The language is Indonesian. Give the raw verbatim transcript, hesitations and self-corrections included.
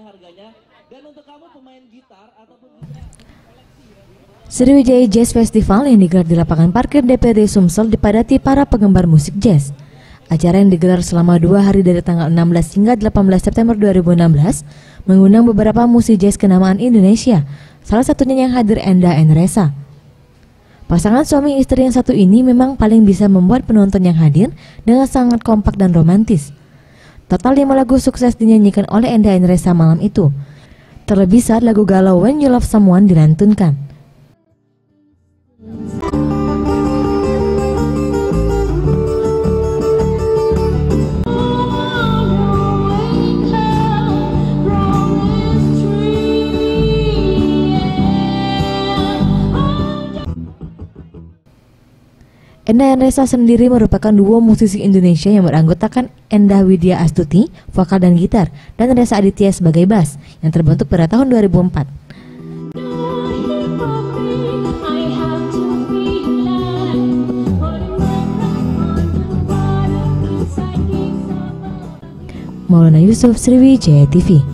ada harganya. Dan untuk kamu pemain gitar ataupun Sriwijaya Jazz Festival yang digelar di lapangan parkir D P R D Sumsel dipadati para penggemar musik jazz. Acara yang digelar selama dua hari dari tanggal enam belas hingga delapan belas September dua ribu enam belas mengundang beberapa musisi jazz kenamaan Indonesia, salah satunya yang hadir Endah N Rhesa. Pasangan suami istri yang satu ini memang paling bisa membuat penonton yang hadir dengan sangat kompak dan romantis. Total lima lagu sukses dinyanyikan oleh Endah N Rhesa malam itu. Terlebih saat lagu galau When You Love Someone dilantunkan. Endah N Rhesa sendiri merupakan duo musisi Indonesia yang beranggotakan Endah Widya Astuti, vokal dan gitar, dan Rhesa Aditya sebagai bass, yang terbentuk pada tahun dua ribu empat. Maulana Yusuf, Sriwijaya T V.